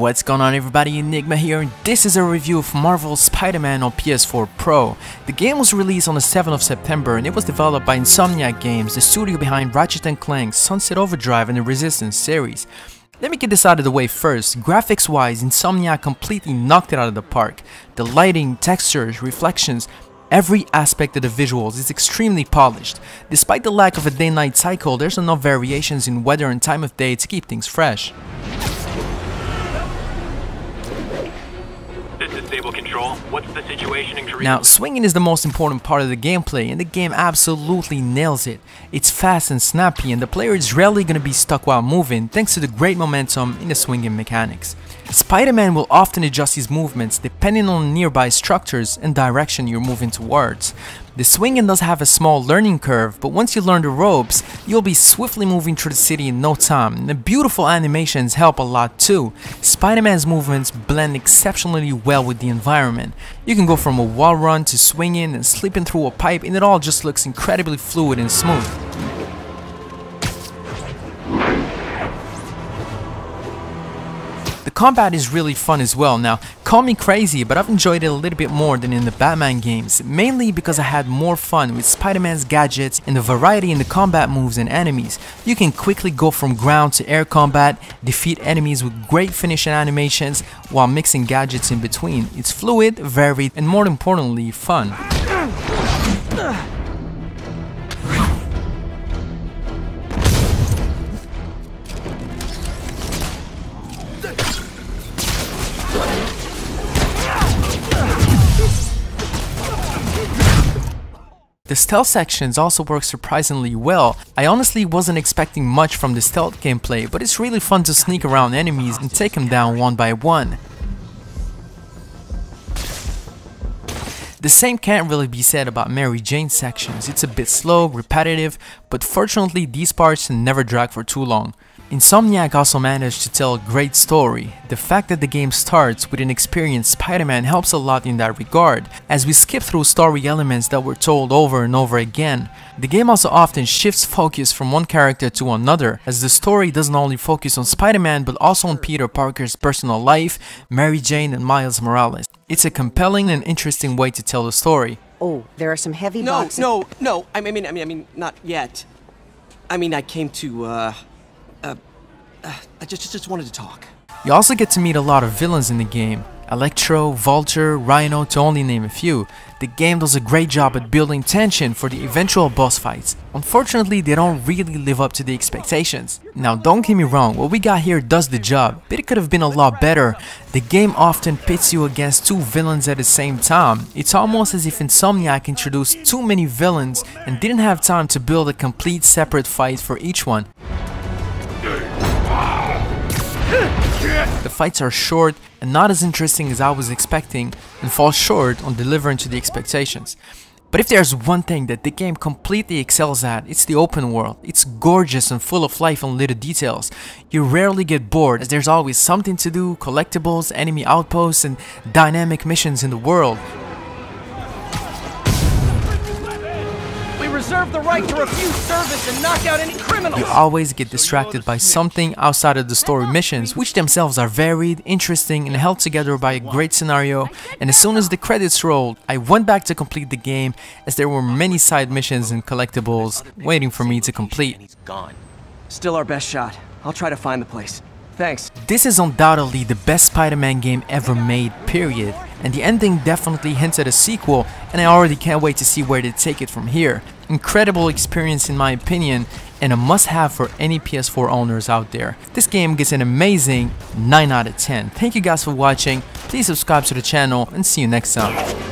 what's going on everybody, Enigma here, and this is a review of Marvel's Spider-Man on PS4 Pro. The game was released on the 7th of September and it was developed by Insomniac Games, the studio behind Ratchet & Clank's Sunset Overdrive and the Resistance series. Let me get this out of the way first. Graphics wise, Insomniac completely knocked it out of the park. The lighting, textures, reflections, every aspect of the visuals is extremely polished. Despite the lack of a day-night cycle, there's enough variations in weather and time of day to keep things fresh. This is Stable Control. What's the situation in Korea? Now, swinging is the most important part of the gameplay, and the game absolutely nails it. It's fast and snappy, and the player is rarely going to be stuck while moving, thanks to the great momentum in the swinging mechanics. Spider-Man will often adjust his movements depending on nearby structures and direction you're moving towards. The swinging does have a small learning curve, but once you learn the ropes, you'll be swiftly moving through the city in no time, and the beautiful animations help a lot too. Spider-Man's movements blend exceptionally well with the environment. You can go from a wall run to swinging and slipping through a pipe, and it all just looks incredibly fluid and smooth. The combat is really fun as well. Now, call me crazy, but I've enjoyed it a little bit more than in the Batman games, mainly because I had more fun with Spider-Man's gadgets and the variety in the combat moves and enemies. You can quickly go from ground to air combat, defeat enemies with great finishing animations while mixing gadgets in between. It's fluid, varied, and more importantly, fun. The stealth sections also work surprisingly well. I honestly wasn't expecting much from the stealth gameplay, but it's really fun to sneak around enemies and take them down one by one. The same can't really be said about Mary Jane's sections. It's a bit slow, repetitive, but fortunately these parts never drag for too long. Insomniac also managed to tell a great story. The fact that the game starts with an experienced Spider-Man helps a lot in that regard, as we skip through story elements that were told over and over again. The game also often shifts focus from one character to another, as the story doesn't only focus on Spider-Man but also on Peter Parker's personal life, Mary Jane and Miles Morales. It's a compelling and interesting way to tell the story. Oh, there are some heavy boxes. No, I mean, not yet. I mean, I came to, I just wanted to talk. You also get to meet a lot of villains in the game. Electro, Vulture, Rhino, to only name a few. The game does a great job at building tension for the eventual boss fights. Unfortunately, they don't really live up to the expectations. Now don't get me wrong, what we got here does the job, but it could have been a lot better. The game often pits you against two villains at the same time. It's almost as if Insomniac introduced too many villains and didn't have time to build a complete separate fight for each one. The fights are short and not as interesting as I was expecting, and fall short on delivering to the expectations. But if there's one thing that the game completely excels at, it's the open world. It's gorgeous and full of life and little details. You rarely get bored, as there's always something to do, collectibles, enemy outposts, and dynamic missions in the world. Reserve the right to refuse service and knock out any criminals. You always get distracted by something outside of the story missions, which themselves are varied, interesting, and held together by a great scenario. And as soon as the credits rolled, I went back to complete the game, as there were many side missions and collectibles waiting for me to complete. Still our best shot. I'll try to find the place. Thanks. This is undoubtedly the best Spider-Man game ever made, period. And the ending definitely hints at a sequel, and I already can't wait to see where they take it from here. Incredible experience in my opinion, and a must-have for any PS4 owners out there. This game gets an amazing 9 out of 10. Thank you guys for watching, please subscribe to the channel, and see you next time.